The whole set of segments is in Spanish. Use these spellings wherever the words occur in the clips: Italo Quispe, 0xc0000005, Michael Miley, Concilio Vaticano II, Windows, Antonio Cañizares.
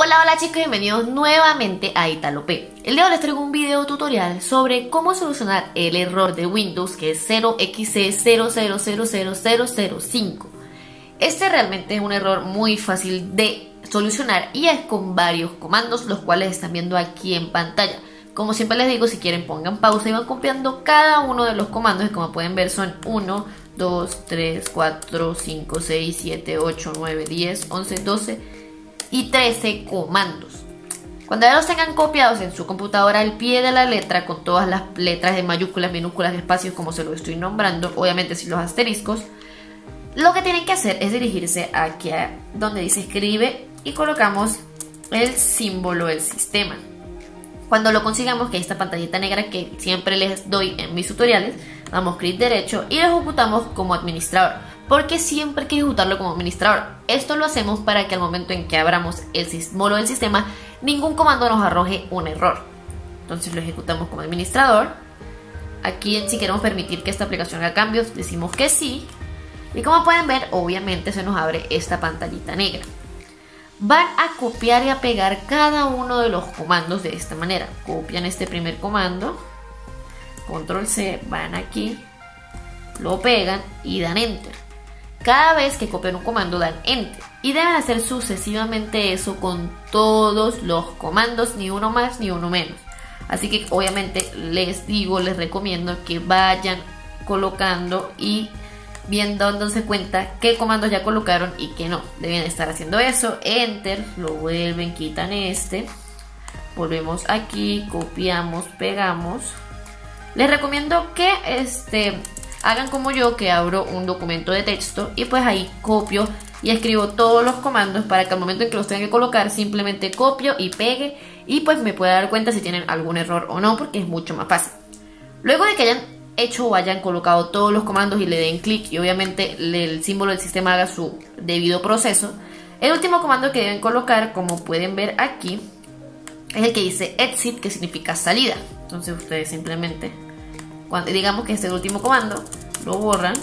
Hola chicos, bienvenidos nuevamente a Italo P. El día de hoy les traigo un video tutorial sobre cómo solucionar el error de Windows que es 0xc0000005. Este realmente es un error muy fácil de solucionar y es con varios comandos, los cuales están viendo aquí en pantalla. Como siempre les digo, si quieren pongan pausa y van copiando cada uno de los comandos, que como pueden ver son 1, 2, 3, 4, 5, 6, 7, 8, 9, 10, 11, 12... y 13 comandos. Cuando ya los tengan copiados en su computadora al pie de la letra, con todas las letras de mayúsculas, minúsculas, espacios, como se los estoy nombrando, obviamente sin los asteriscos, lo que tienen que hacer es dirigirse aquí a donde dice escribe y colocamos el símbolo del sistema. Cuando lo consigamos, que es esta pantallita negra que siempre les doy en mis tutoriales, damos clic derecho y lo ejecutamos como administrador, porque siempre hay que ejecutarlo como administrador. Esto lo hacemos para que al momento en que abramos el símbolo del sistema, ningún comando nos arroje un error. Entonces lo ejecutamos como administrador. Aquí, si queremos permitir que esta aplicación haga cambios, decimos que sí. Y como pueden ver, obviamente se nos abre esta pantallita negra. Van a copiar y a pegar cada uno de los comandos de esta manera. Copian este primer comando, control C, van aquí, lo pegan y dan enter. Cada vez que copian un comando dan enter. Y deben hacer sucesivamente eso con todos los comandos, ni uno más ni uno menos. Así que obviamente les recomiendo que vayan colocando y bien dándose cuenta qué comandos ya colocaron y qué no. Deben estar haciendo eso, enter, lo vuelven, quitan este, volvemos aquí, copiamos, pegamos. Les recomiendo que hagan como yo, que abro un documento de texto y pues ahí copio y escribo todos los comandos para que al momento en que los tenga que colocar simplemente copio y pegue y pues me pueda dar cuenta si tienen algún error o no, porque es mucho más fácil. Luego de que hayan hecho o hayan colocado todos los comandos y le den clic y obviamente el símbolo del sistema haga su debido proceso, el último comando que deben colocar, como pueden ver aquí, es el que dice exit, que significa salida. Entonces ustedes simplemente, cuando digamos que este es el último comando, lo borran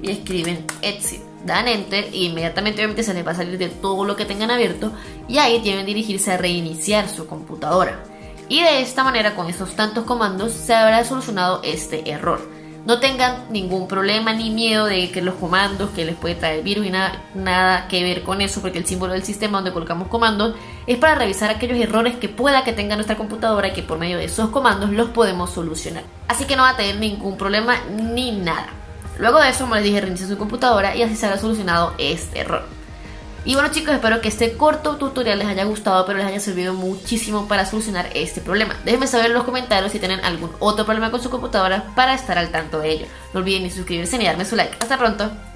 y escriben exit, dan enter y inmediatamente obviamente se les va a salir de todo lo que tengan abierto y ahí deben dirigirse a reiniciar su computadora. Y de esta manera, con esos tantos comandos, se habrá solucionado este error. No tengan ningún problema ni miedo de que los comandos que les puede traer virus y nada que ver con eso, porque el símbolo del sistema donde colocamos comandos es para revisar aquellos errores que pueda que tenga nuestra computadora y que por medio de esos comandos los podemos solucionar. Así que no va a tener ningún problema ni nada. Luego de eso, como les dije, reinicia su computadora y así se habrá solucionado este error. Y bueno chicos, espero que este corto tutorial les haya gustado, pero les haya servido muchísimo para solucionar este problema. Déjenme saber en los comentarios si tienen algún otro problema con su computadora para estar al tanto de ello. No olviden ni suscribirse ni darme su like. Hasta pronto.